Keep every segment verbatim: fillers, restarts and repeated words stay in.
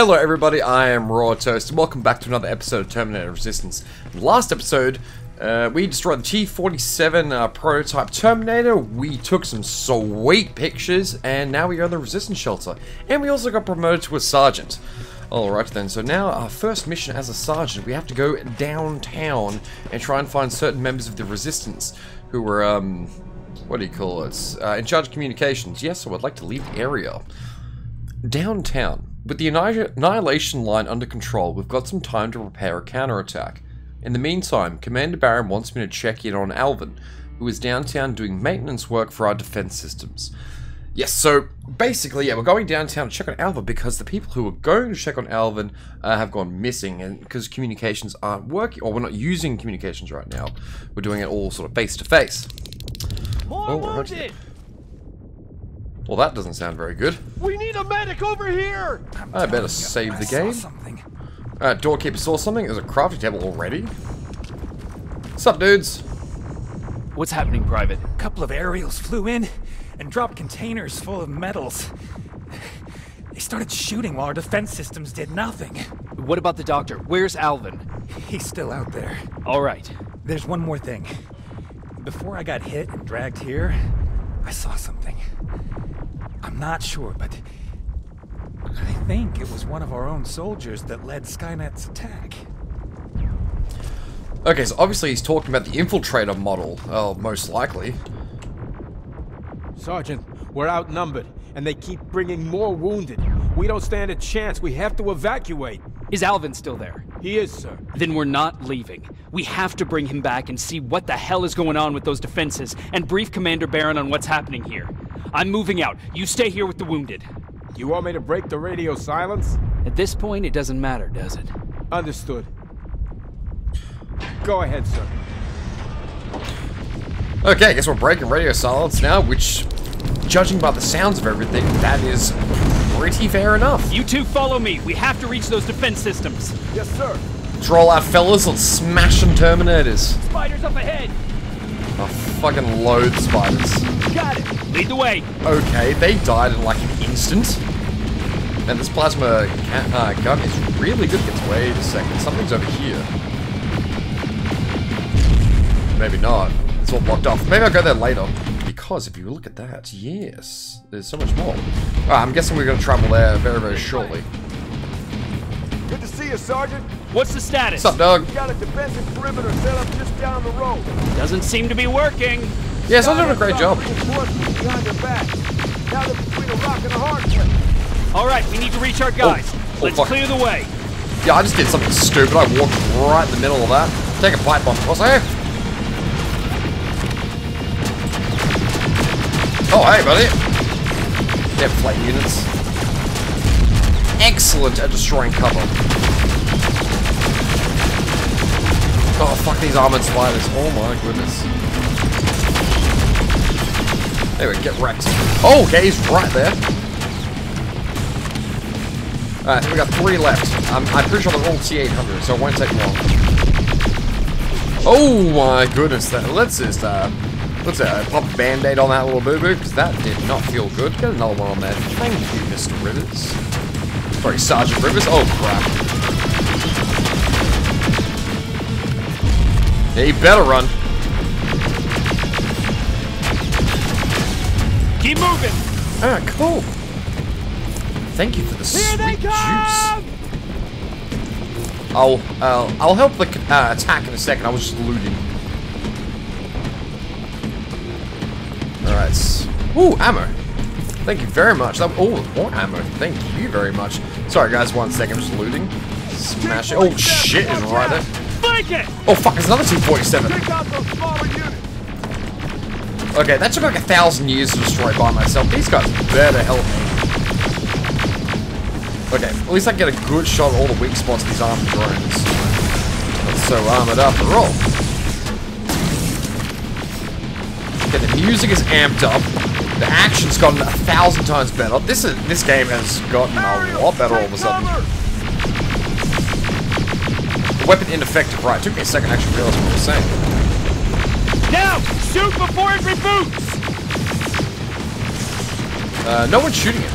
Hello everybody, I am Raw Toast, and welcome back to another episode of Terminator Resistance. In the last episode, uh, we destroyed the T forty-seven uh, prototype Terminator, we took some sweet pictures, and now we are in the Resistance Shelter. And we also got promoted to a Sergeant. Alright then, so now our first mission as a Sergeant, we have to go downtown and try and find certain members of the Resistance who were, um, what do you call it, uh, in charge of communications. Yes, so I'd like to leave the area. Downtown. With the annihilation line under control, we've got some time to prepare a counterattack. In the meantime, Commander Baron wants me to check in on Alvin, who is downtown doing maintenance work for our defense systems. Yes, so basically, yeah, we're going downtown to check on Alvin because the people who are going to check on Alvin uh, have gone missing, and because communications aren't working, or we're not using communications right now. We're doing it all sort of face to face. More wounded. Well, that doesn't sound very good. We need a medic over here! I better save the game. Uh, doorkeeper saw something. There's a crafting table already. Sup, dudes? What's happening, Private? A couple of aerials flew in and dropped containers full of metals. They started shooting while our defense systems did nothing. What about the doctor? Where's Alvin? He's still out there. All right. There's one more thing. Before I got hit and dragged here, I saw something. I'm not sure, but I think it was one of our own soldiers that led Skynet's attack. Okay, so obviously he's talking about the infiltrator model, uh, most likely. Sergeant, we're outnumbered, and they keep bringing more wounded. We don't stand a chance. We have to evacuate. Is Alvin still there? He is, sir. Then we're not leaving. We have to bring him back and see what the hell is going on with those defenses, and brief Commander Baron on what's happening here. I'm moving out. You stay here with the wounded. You want me to break the radio silence? At this point, it doesn't matter, does it? Understood. Go ahead, sir. Okay, I guess we're breaking radio silence now, which, judging by the sounds of everything, that is pretty fair enough. You two follow me. We have to reach those defense systems. Yes, sir. Let's roll out, fellas. Let's smash some Terminators. Spiders up ahead. I fucking loathe spiders. Got it. Lead the way. Okay, they died in like an instant. And this plasma can, uh, gun is really good. Gets wait a second. Something's over here. Maybe not. It's all blocked off. Maybe I'll go there later. Because if you look at that, yes, there's so much more. Alright, I'm guessing we're going to travel there very, very shortly. Good to see you, Sergeant. What's the status? What's up, dog? We got a defensive perimeter set up just down the road. Doesn't seem to be working. Yeah, so I'm doing a great job. Alright, we need to reach our guys. Oh. Oh, Let's fuck. clear the way. Yeah, I just did something stupid. I walked right in the middle of that. Take a pipe bomb, was I? Oh, hey, buddy. They're flight units. Excellent at destroying cover. Oh, fuck these armored spiders. Oh my goodness. Anyway, get wrecked. Oh, okay, he's right there. Alright, we got three left. I'm, I'm pretty sure they're all T eight hundred, so it won't take long. Oh my goodness. That, let's just, uh, let's uh, pop a band-aid on that little boo-boo, because that did not feel good. Get another one on there. Thank you, Mister Rivers. Sorry, Sergeant Rivers. Oh, crap. Yeah, you better run. Keep moving. Ah, cool. Thank you for the Here sweet juice. I'll, uh, I'll help the uh, attack in a second. I was just looting. All right. Ooh, ammo. Thank you very much. That, oh, more ammo. Thank you very much. Sorry, guys. One second. I'm just looting. Smash it. Oh, shit. Is right there. Blanket. Oh fuck, it's another T forty-seven. Okay, that took like a thousand years to destroy by myself. These guys better help me. Okay, at least I can get a good shot at all the weak spots of these armored drones. That's so armored after all. Okay, the music is amped up. The action's gotten a thousand times better. This is this game has gotten a lot better all of a sudden. Weapon ineffective, right? Took me a second to actually realize what I was saying. Now, shoot before it reboots! Uh, no one's shooting it.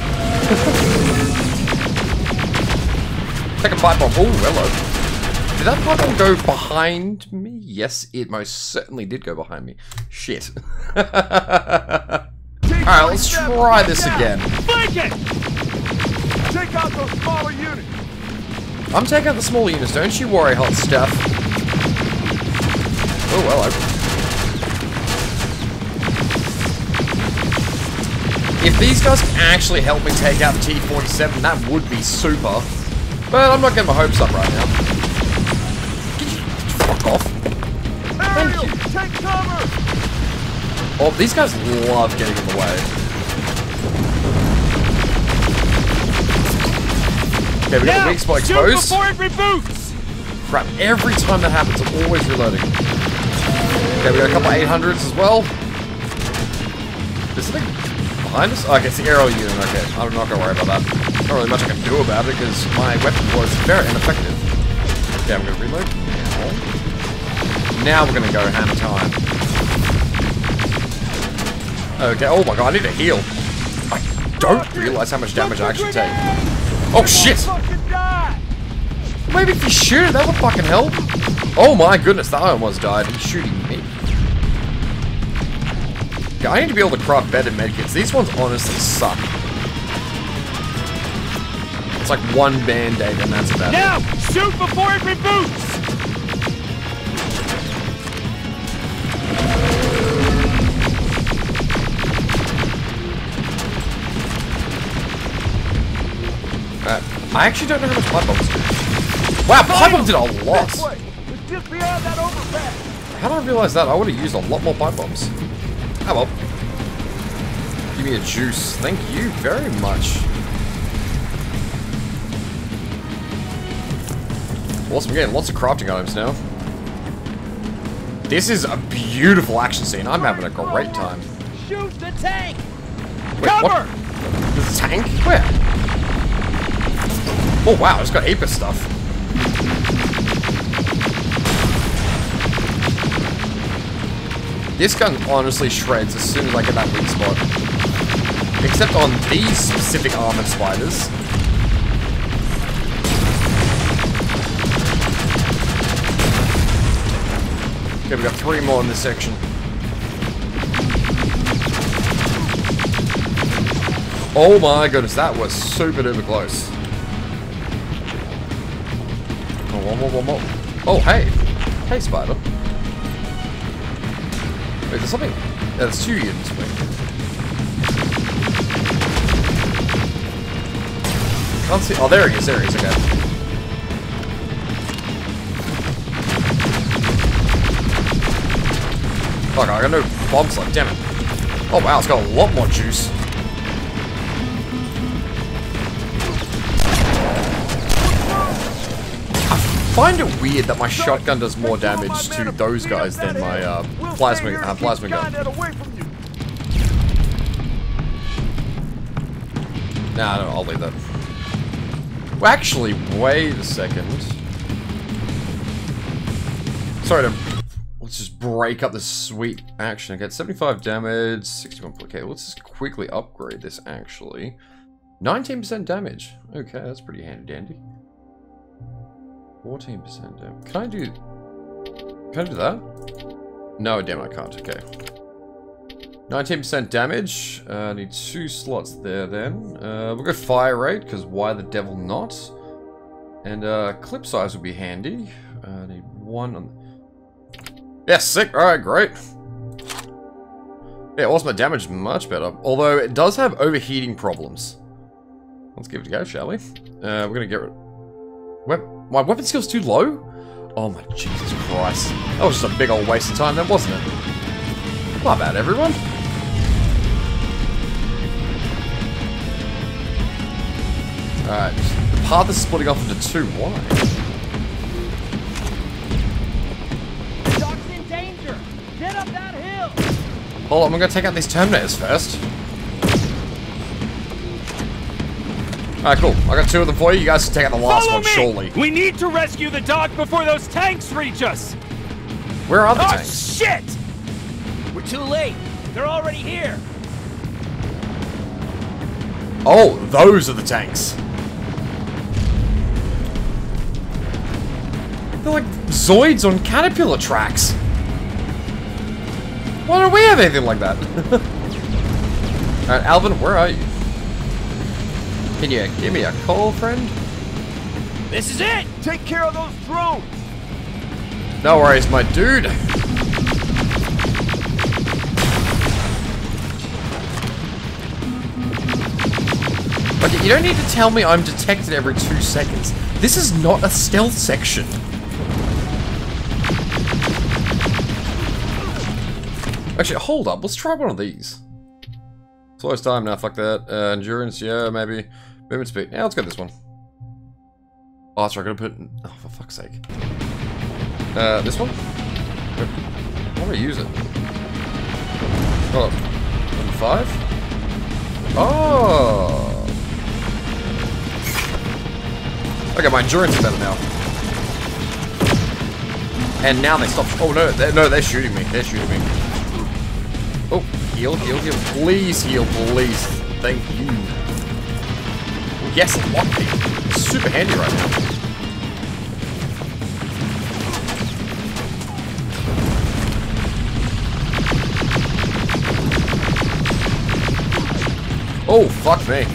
Take a pipe bomb. Oh, hello. Did that pipe bomb go behind me? Yes, it most certainly did go behind me. Shit. Alright, let's try this again. Take out those smaller units. I'm taking out the smaller units, don't you worry, hot stuff. Oh, hello. If these guys can actually help me take out the T forty-seven, that would be super. But I'm not getting my hopes up right now. Can you fuck off? Ariel, take cover! Oh, these guys love getting in the way. Okay, we got a weak spot exposed. Shoot before it reboots! Crap, every time that happens, I'm always reloading. Okay, we got a couple of eight hundreds as well. This thing. I just, okay, it's the aerial unit, okay. I'm not gonna worry about that. There's not really much I can do about it because my weapon was very ineffective. Okay, I'm gonna reload. Now we're gonna go hand to time. Okay, oh my god, I need a heal. I don't realize how much damage I actually take. Oh shit! Maybe if you shoot it, that would fucking help. Oh my goodness, that almost died. He's shooting me. I need to be able to craft better medkits. These ones honestly suck. It's like one band-aid and that's about it. Now! Shoot before it reboots! Alright. I actually don't know how much pipe bombs did. Wow, pipe bomb did a lot! How did I realize that? I would have used a lot more pipe bombs. Oh well. Give me a juice. Thank you very much. Awesome, we're getting lots of crafting items now. This is a beautiful action scene. I'm having a great time. Shoot the tank! Wait, cover! What? The tank? Where? Oh wow, it's got Apis stuff. This gun honestly shreds as soon as I get that weak spot. Except on these specific armored spiders. Okay, we got three more in this section. Oh my goodness, that was super duper close. Oh, one more, one more. Oh, hey. Hey, spider. Wait, there's something. Yeah, there's two units. Wait. Can't see. Oh, there he is. There he is. Okay. Fuck, I got no bombs left. Damn it. Oh, wow. It's got a lot more juice. I find it weird that my shotgun does more damage to those guys than my uh, plasma, uh, plasma gun. Nah, no, I'll leave that. Well, actually, wait a second. Sorry to... Let's just break up the sweet action. Okay, seventy-five damage, sixty-one... Okay, let's just quickly upgrade this, actually. nineteen percent damage. Okay, that's pretty handy-dandy. fourteen percent damage. Can I do... Can I do that? No, damn, I can't. Okay. nineteen percent damage. I uh, need two slots there, then. Uh, we'll go fire rate, because why the devil not? And uh, clip size would be handy. I uh, need one on... Yeah, sick! Alright, great. Yeah, awesome. The damage much better. Although, it does have overheating problems. Let's give it a go, shall we? Uh, we're gonna get rid... Weapon... My weapon skill's too low? Oh my Jesus Christ. That was just a big old waste of time then, wasn't it? My bad, everyone. Alright. The path is splitting off into two. Why? The dock's in danger. Get up that hill. Hold on, I'm gonna take out these Terminators first. Alright, cool. I got two of them for you. You guys can take out the last Follow one, me. surely. We need to rescue the dock before those tanks reach us! Where are the oh, tanks? Oh, shit! We're too late. They're already here. Oh, those are the tanks. They're like Zoids on caterpillar tracks. Why don't we have anything like that? Alright, Alvin, where are you? Can you give me a call, friend? This is it! Take care of those drones! No worries, my dude! Okay, you don't need to tell me I'm detected every two seconds. This is not a stealth section. Actually, hold up. Let's try one of these. Slowest time now. Fuck that. Uh, endurance, yeah, maybe. Movement speed. Yeah, let's get this one. Oh, that's right. I'm gonna put. Oh, for fuck's sake. Uh, this one. I want to use it. Oh, number five. Oh. Okay, my endurance is better now. And now they stop. Oh no, they're, no, they're shooting me. They're shooting me. Oh, heal, heal, heal. Please heal, please. Thank you. Yes, it locked me. It's super handy right now. Oh, fuck me.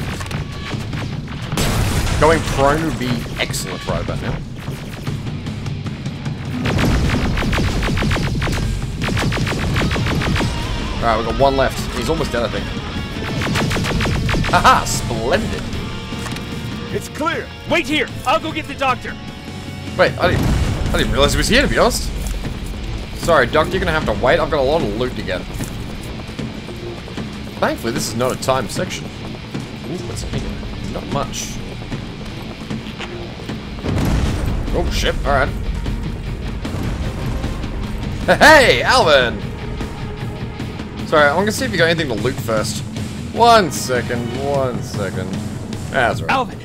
Going prone would be excellent right about now. Alright, we've got one left. He's almost dead, I think. Haha! Splendid! It's clear! Wait here! I'll go get the doctor! Wait, I didn't, I didn't realize he was here, to be honest. Sorry, Doc, you're gonna have to wait. I've got a lot of loot to get. Thankfully, this is not a timed section. Ooh, what's in? Not much. Oh, shit. Alright. Hey, Alvin! Sorry, I'm gonna see if you got anything to loot first. One second, one second. That's right. Alvin!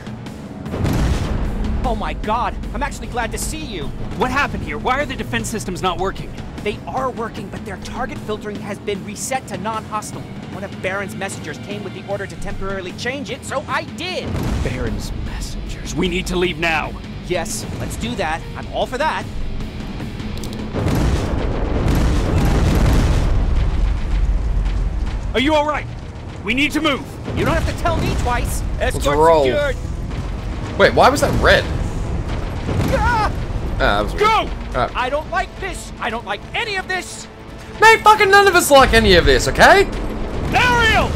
Oh my god, I'm actually glad to see you. What happened here? Why are the defense systems not working? They are working, but their target filtering has been reset to non-hostile. One of Baron's messengers came with the order to temporarily change it, so I did! Baron's messengers, we need to leave now. Yes, let's do that. I'm all for that. Are you all right? We need to move. You don't have to tell me twice. Escort secured. Wait, why was that red? Ah, that was weird. Go! Right. I don't like this. I don't like any of this. Mate, fucking none of us like any of this, okay? Ariel!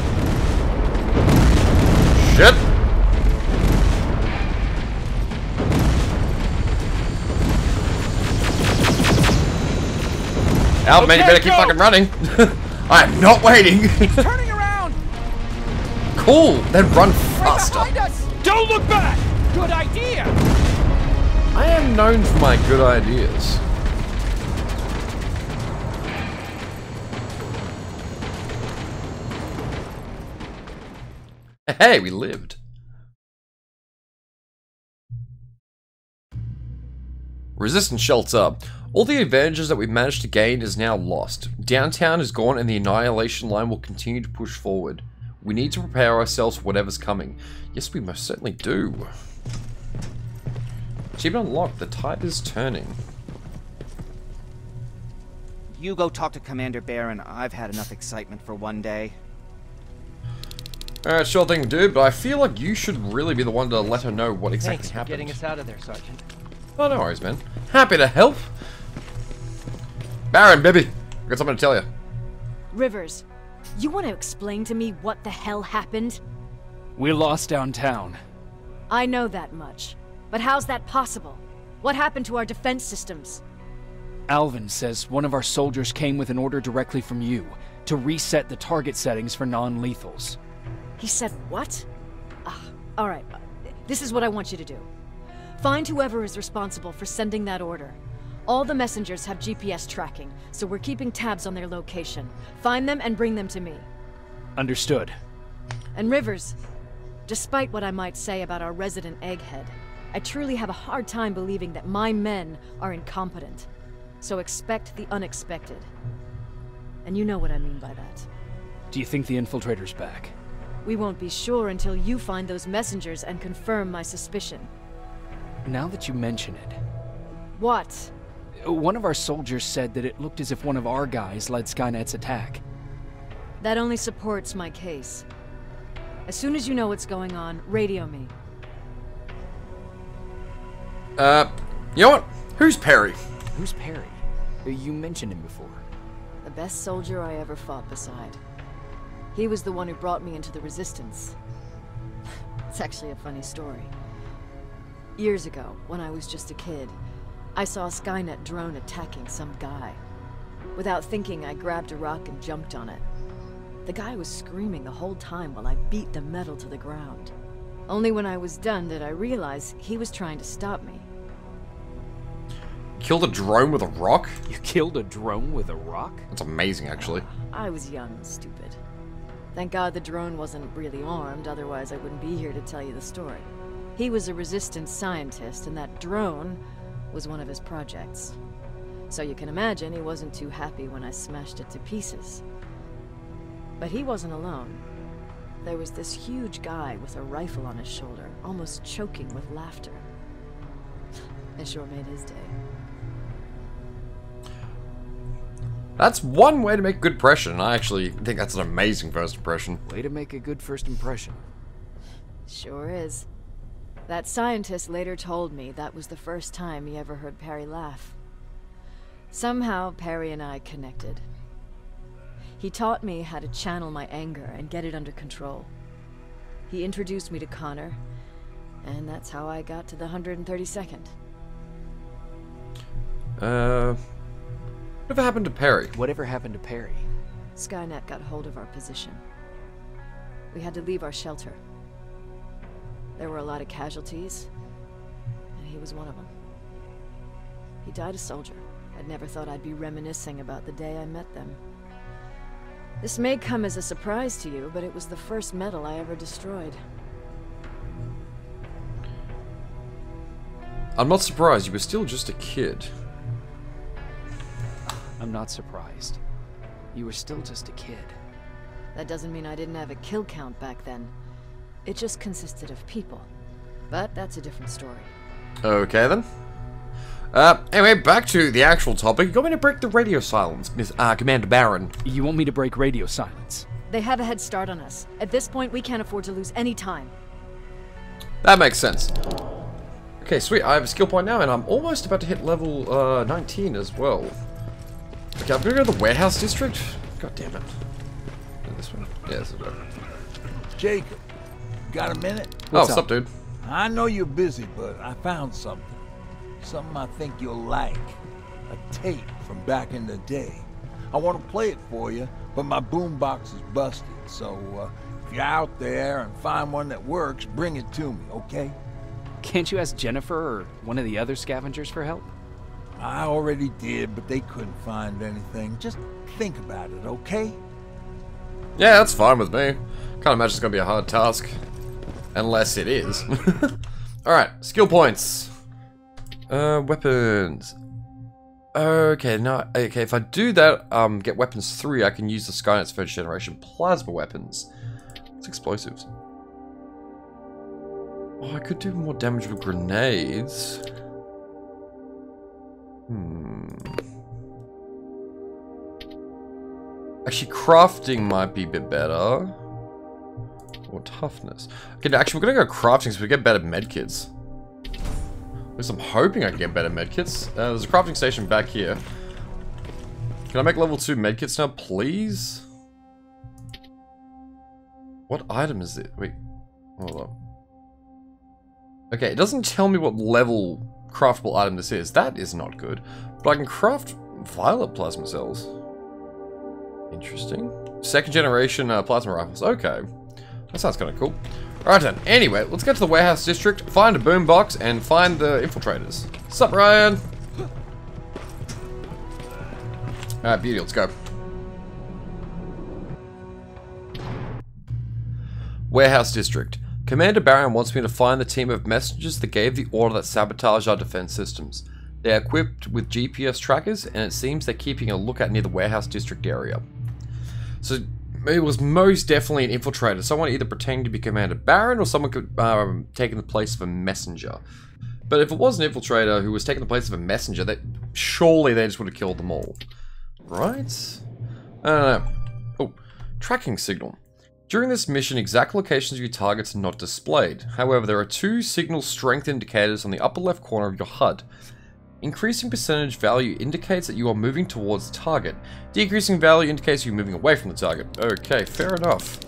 Shit. Out, okay, man, you better go. Keep fucking running. I am not waiting. It's turning around. Cool. Then run faster. Right behind us. Don't look back. Good idea. I am known for my good ideas. Hey, we lived. Resistance shelter. All the advantages that we've managed to gain is now lost. Downtown is gone and the annihilation line will continue to push forward. We need to prepare ourselves for whatever's coming. Yes, we most certainly do. Achievement unlocked. The tide is turning. You go talk to Commander Baron. I've had enough excitement for one day. Alright, sure thing, dude, but I feel like you should really be the one to let her know what exactly Thanks happened. Thanks for getting us out of there, Sergeant. Oh, no worries, man. Happy to help. Baron, baby, I got something to tell you. Rivers, you want to explain to me what the hell happened? We lost downtown. I know that much, but how's that possible? What happened to our defense systems? Alvin says one of our soldiers came with an order directly from you to reset the target settings for non-lethals. He said what? Ah, all right, this is what I want you to do. Find whoever is responsible for sending that order. All the messengers have G P S tracking, so we're keeping tabs on their location. Find them and bring them to me. Understood. And Rivers, despite what I might say about our resident egghead, I truly have a hard time believing that my men are incompetent. So expect the unexpected. And you know what I mean by that. Do you think the infiltrator's back? We won't be sure until you find those messengers and confirm my suspicion. Now that you mention it, What? One of our soldiers said that it looked as if one of our guys led Skynet's attack. That only supports my case. As soon as you know what's going on, radio me. Uh, you know what? Who's Perry? Who's Perry? You mentioned him before. The best soldier I ever fought beside. He was the one who brought me into the Resistance. It's actually a funny story. Years ago, when I was just a kid, I saw a Skynet drone attacking some guy. Without thinking, I grabbed a rock and jumped on it. The guy was screaming the whole time while I beat the metal to the ground. Only when I was done did I realize he was trying to stop me. Killed a drone with a rock? You killed a drone with a rock? That's amazing, actually. I was young and stupid. Thank God the drone wasn't really armed, otherwise I wouldn't be here to tell you the story. He was a Resistance scientist, and that drone was one of his projects. So you can imagine he wasn't too happy when I smashed it to pieces. But he wasn't alone. There was this huge guy with a rifle on his shoulder, almost choking with laughter. It sure made his day. That's one way to make a good impression. I actually think that's an amazing first impression. Way to make a good first impression. Sure is. That scientist later told me that was the first time he ever heard Perry laugh. Somehow, Perry and I connected. He taught me how to channel my anger and get it under control. He introduced me to Connor, and that's how I got to the one thirty-second. Uh... Whatever happened to Perry? Whatever happened to Perry? Skynet got hold of our position. We had to leave our shelter. There were a lot of casualties, and he was one of them. He died a soldier. I'd never thought I'd be reminiscing about the day I met them. This may come as a surprise to you, but it was the first metal I ever destroyed. I'm not surprised. You were still just a kid. I'm not surprised. You were still just a kid. That doesn't mean I didn't have a kill count back then. It just consisted of people. But that's a different story. Okay, then. Uh, anyway, back to the actual topic. You want me to break the radio silence, Miss uh, Commander Baron? You want me to break radio silence? They have a head start on us. At this point, we can't afford to lose any time. That makes sense. Okay, sweet. I have a skill point now, and I'm almost about to hit level uh, nineteen as well. Okay, I'm gonna go to the warehouse district. God damn it! This one. Yeah, this is better. Jacob, got a minute? What's oh, up, dude? I know you're busy, but I found something. Something I think you'll like. A tape from back in the day. I want to play it for you, but my boombox is busted. So uh, if you're out there and find one that works, bring it to me, okay? Can't you ask Jennifer or one of the other scavengers for help? I already did, but they couldn't find anything. Just think about it, okay? Yeah, that's fine with me. Can't imagine it's gonna be a hard task. Unless it is. Alright, skill points. Uh, weapons. Okay, no, okay, if I do that, um, get weapons three, I can use the Skynet's first generation plasma weapons. It's explosives. Oh, I could do more damage with grenades. Hmm. Actually, crafting might be a bit better. Or toughness. Okay, actually, we're gonna go crafting because we get better medkits. At least I'm hoping I can get better medkits. Uh, there's a crafting station back here. Can I make level two medkits now, please? What item is it? Wait, hold up. Okay, it doesn't tell me what level craftable item this is. That is not good. But I can craft violet plasma cells. Interesting. Second generation uh, plasma rifles. Okay. That sounds kind of cool. Alright then, anyway, let's get to the warehouse district, find a boombox, and find the infiltrators. Sup, Ryan? Alright, beauty, let's go. Warehouse district. Commander Baron wants me to find the team of messengers that gave the order that sabotaged our defense systems. They are equipped with G P S trackers, and it seems they're keeping a lookout near the warehouse district area. So... it was most definitely an infiltrator. Someone either pretending to be Commander Baron or someone could, um, taking the place of a messenger. But if it was an infiltrator who was taking the place of a messenger, that surely they just would have killed them all. Right? I don't know. Oh, tracking signal. During this mission, exact locations of your targets are not displayed. However, there are two signal strength indicators on the upper left corner of your H U D. Increasing percentage value indicates that you are moving towards the target. Decreasing value indicates you're moving away from the target. Okay, fair enough.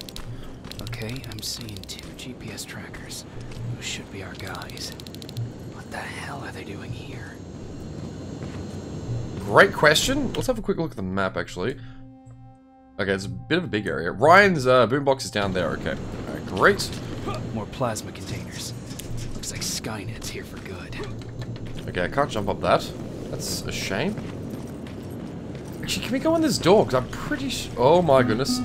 Okay, I'm seeing two G P S trackers. Those should be our guys. What the hell are they doing here? Great question. Let's have a quick look at the map, actually. Okay, it's a bit of a big area. Ryan's uh, boombox is down there, okay. Alright, great. More plasma containers. Looks like Skynet's here for good. Okay, I can't jump up that. That's a shame. Actually, can we go in this door? Because I'm pretty sure... Oh my goodness.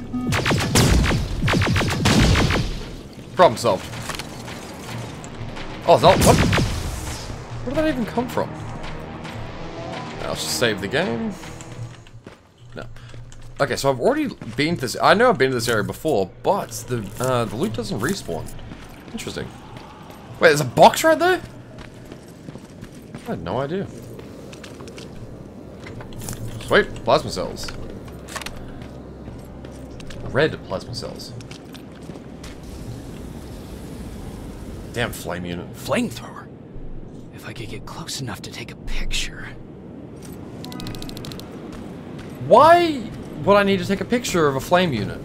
Problem solved. Oh, no, what? Where did that even come from? I'll just save the game. No. Okay, so I've already been to this... I know I've been to this area before, but the, uh, the loot doesn't respawn. Interesting. Wait, there's a box right there? I had no idea. Sweet, plasma cells. Red plasma cells. Damn flame unit. Flamethrower? If I could get close enough to take a picture. Why would I need to take a picture of a flame unit?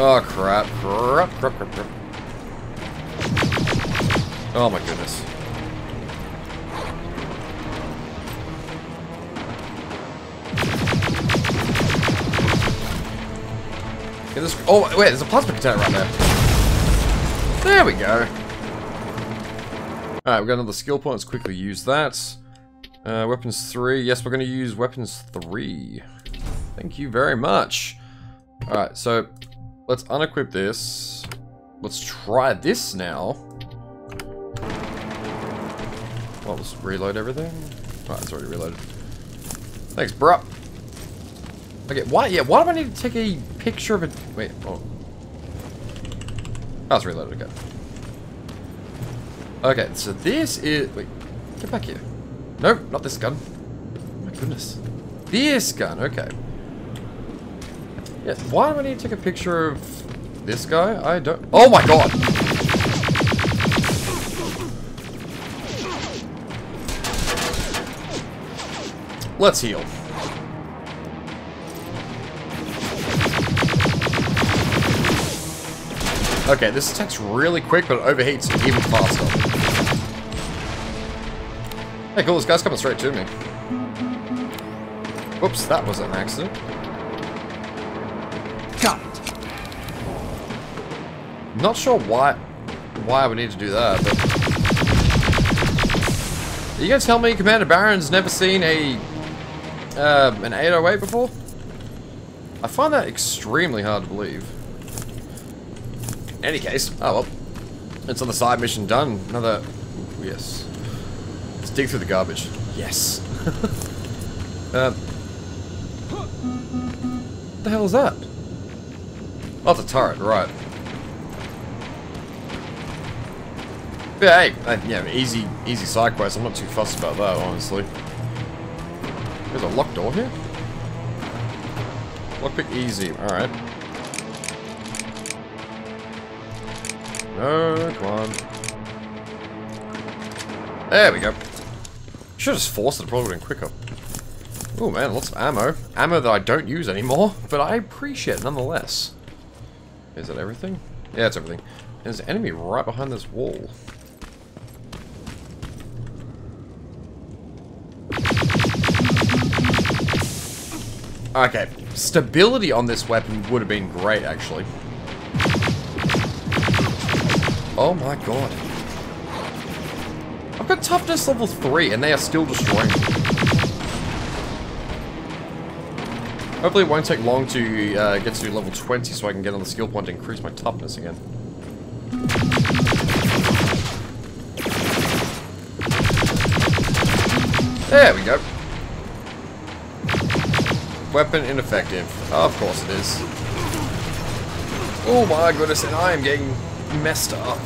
Oh crap, crap, crap, crap, crap. Oh my goodness. Get this, oh wait, there's a plasma container right there. There we go. Alright, we've got another skill point, let's quickly use that. Uh, weapons three, yes we're going to use weapons three. Thank you very much. Alright, so... let's unequip this. Let's try this now. Well, let's reload everything. Alright, it's already reloaded. Thanks, bruh. Okay, why? Yeah, why do I need to take a picture of it? Wait, oh. Oh, it's reloaded, okay. Okay, so this is... Wait, get back here. No, not this gun. Oh my goodness. This gun, okay. Yes. Why do I need to take a picture of this guy? I don't... Oh my god! Let's heal. Okay, this attacks really quick, but it overheats even faster. Hey, cool, this guy's coming straight to me. Whoops, that was an accident. Got it. Not sure why why I would need to do that, but... Are you gonna tell me Commander Baron's never seen a uh, an eight oh eight before? I find that extremely hard to believe. In any case, oh well. It's on the side mission done. Another... Ooh, yes. Let's dig through the garbage. Yes. uh, what the hell is that? Oh, it's a turret, right. Yeah, hey, uh, yeah, easy, easy side quest. I'm not too fussed about that, honestly. There's a locked door here? Lockpick easy, alright. No, come on. There we go. Should have just forced it, it probably would have been quicker. Oh man, lots of ammo. Ammo that I don't use anymore, but I appreciate it nonetheless. Is that everything? Yeah, that's everything. There's an enemy right behind this wall. Okay, stability on this weapon would have been great, actually. Oh my god. I've got toughness level three, and they are still destroying me. Hopefully it won't take long to uh, get to level twenty so I can get on the skill point to increase my toughness again. There we go. Weapon ineffective. Of course it is. Oh my goodness, and I am getting messed up.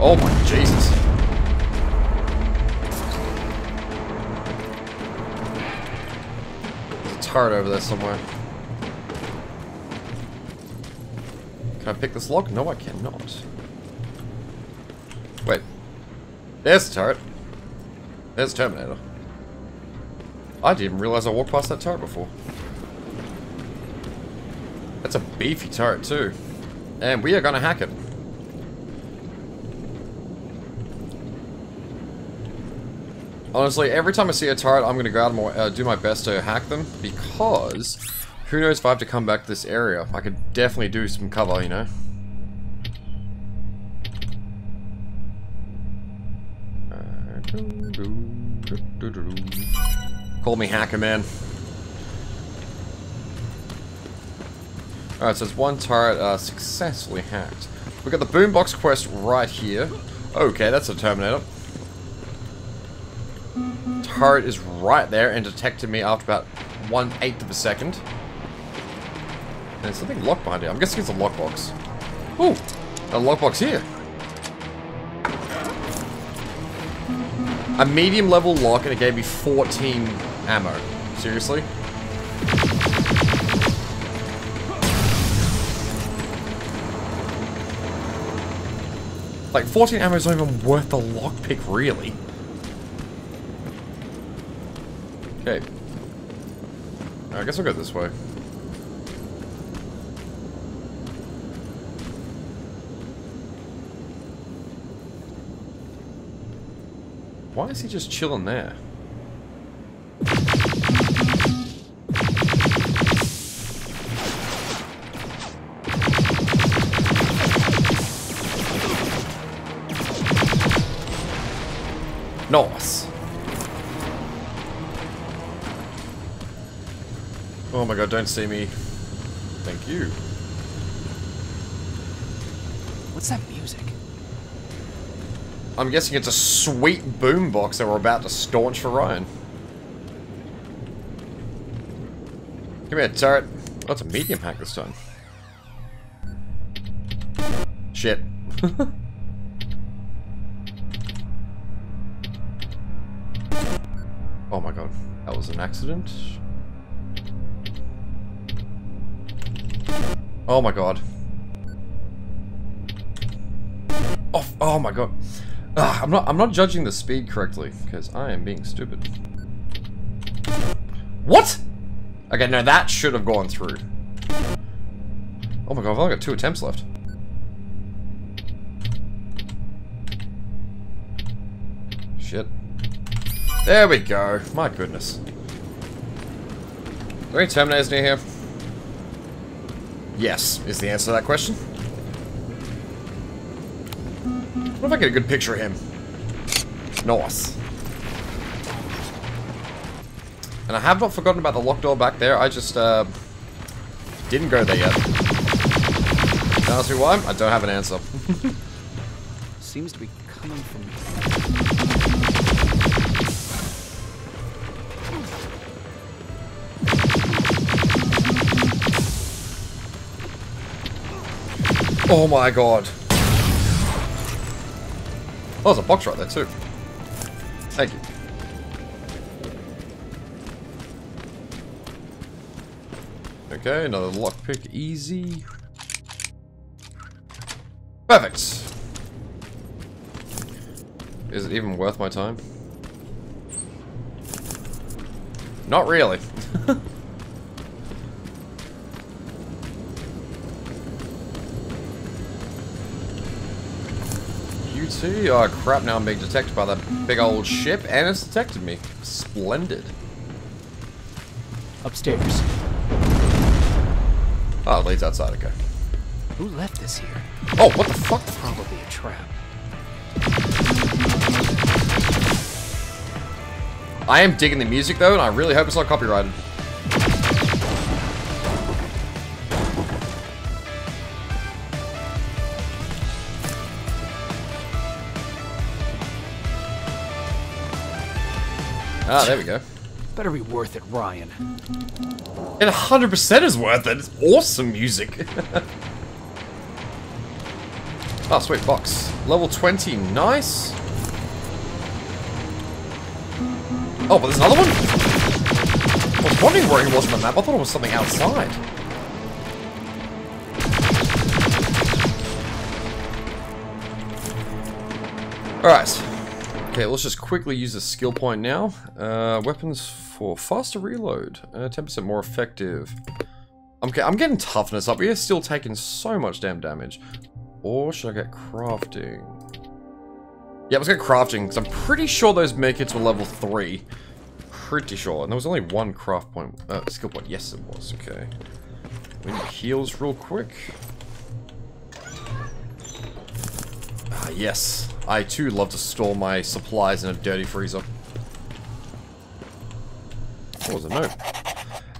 Oh my Jesus. There's a turret over there somewhere. Can I pick this lock? No, I cannot. Wait. There's the turret. There's Terminator. I didn't even realize I walked past that turret before. That's a beefy turret too. And we are gonna hack it. Honestly, every time I see a turret, I'm gonna grab them, uh, do my best to hack them, because who knows if I have to come back to this area. I could definitely do some cover, you know. Call me hacker, man. Alright, so it's one turret uh, successfully hacked. We got the boombox quest right here. Okay, that's a Terminator. Turret is right there and detected me after about one eighth of a second. And there's something locked behind here. I'm guessing it's a lockbox. Ooh, a lockbox here. A medium level lock and it gave me fourteen ammo. Seriously? Like, fourteen ammo is not even worth the lockpick, really. Okay. I guess I'll go this way. Why is he just chilling there? Nice. Oh my god, don't see me. Thank you. What's that music? I'm guessing it's a sweet boombox that we're about to staunch for Ryan. Give me a turret. Oh, it's a medium hack this time. Shit. Oh my god. That was an accident. Oh my god. Oh, oh my god. Ugh, I'm not I'm not judging the speed correctly, because I am being stupid. What? Okay, no, that should have gone through. Oh my god, I've only got two attempts left. Shit. There we go. My goodness. Are there any Terminators near here? Yes, is the answer to that question. What if I get a good picture of him? Nice. And I have not forgotten about the locked door back there. I just uh, didn't go there yet. Don't ask me why. I don't have an answer. Seems to be coming from. Oh my god. Oh, there's a box right there too. Thank you. Okay, another lockpick, easy. Perfect. Is it even worth my time? Not really. Oh crap, now I'm being detected by that big old ship, and it's detected me. Splendid. Upstairs. Oh, it leads outside, okay. Who left this here? Oh, what the fuck? Probably a trap. I am digging the music though, and I really hope it's not copyrighted. Ah, there we go. Better be worth it, Ryan. It one hundred percent is worth it. It's awesome music. Oh, sweet box. Level twenty. Nice. Oh, but there's another one? I was wondering where he was on the map. I thought it was something outside. Alright. Okay, let's just quickly use a skill point now. Uh, weapons for faster reload. Uh, ten percent more effective. I'm, I'm getting toughness up. We are still taking so much damn damage. Or should I get crafting? Yeah, let's get crafting, because I'm pretty sure those medkits were level three. Pretty sure. And there was only one craft point. Uh, skill point. Yes, it was. Okay. We need heals real quick. Ah, yes. I too love to store my supplies in a dirty freezer. What was the note?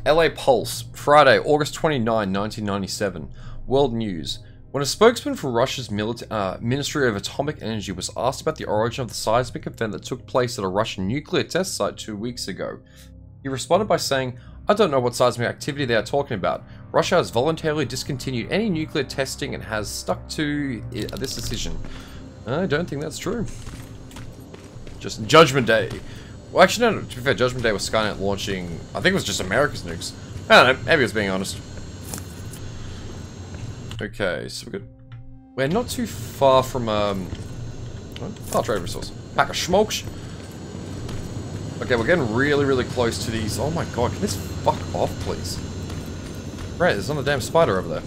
L A Pulse. Friday, August twenty-ninth, nineteen ninety-seven. World News. When a spokesman for Russia's uh, Ministry of Atomic Energy was asked about the origin of the seismic event that took place at a Russian nuclear test site two weeks ago, he responded by saying, "I don't know what seismic activity they are talking about. Russia has voluntarily discontinued any nuclear testing and has stuck to this decision." I don't think that's true. Just Judgment Day. Well, actually, no, no, to be fair, Judgment Day was Skynet launching, I think it was just America's nukes. I don't know, maybe it was being honest. Okay, so we're good. We're not too far from, um... I'll trade resource. Pack of smokes. Okay, we're getting really, really close to these. Oh my god, can this fuck off, please? Right, there's another damn spider over there.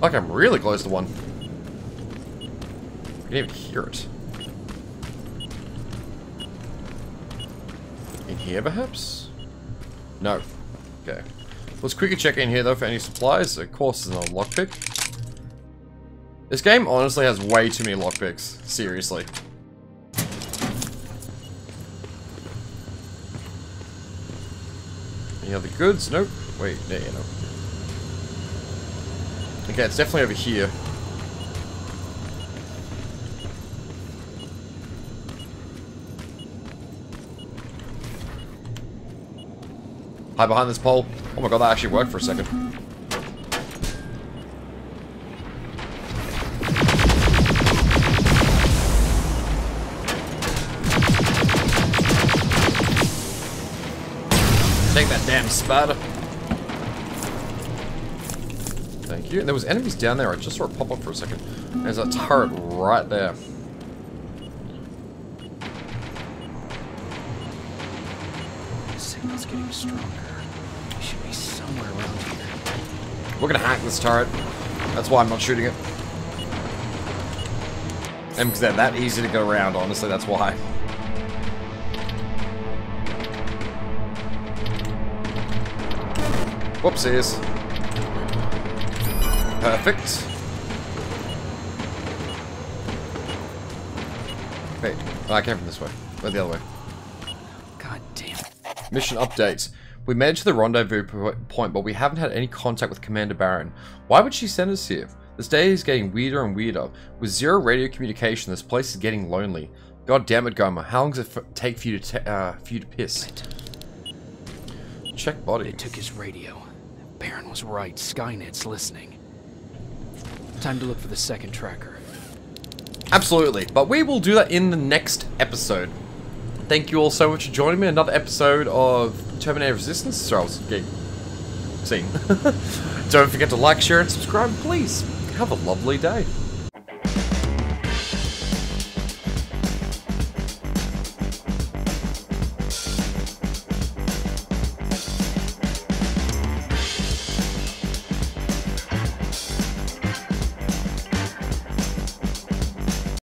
Like, I'm really close to one. I didn't even hear it. In here, perhaps? No. Okay. Let's quickly check in here, though, for any supplies. Of course, there's another lockpick. This game honestly has way too many lockpicks. Seriously. Any other goods? Nope. Wait, there you go. Okay, it's definitely over here. Hide behind this pole. Oh my god, that actually worked for a second. Take that damn spider. Thank you. And there was enemies down there. I just saw it pop up for a second. There's a turret right there. Signal's getting stronger. It should be somewhere around here. We're gonna hack this turret. That's why I'm not shooting it. And because they're that easy to go around, honestly, that's why. Whoopsies. Perfect. Wait, oh, I came from this way. Went the other way. Mission updates. We made it to the rendezvous point, but we haven't had any contact with Commander Baron. Why would she send us here? This day is getting weirder and weirder. With zero radio communication, this place is getting lonely. God damn it, Goma. How long does it f take for you to uh, for you to piss? Check body. It took his radio. Baron was right. Skynet's listening. Time to look for the second tracker. Absolutely, but we will do that in the next episode. Thank you all so much for joining me. Another episode of Terminator Resistance. Sorry, I was getting seen. Don't forget to like, share, and subscribe, please. Have a lovely day.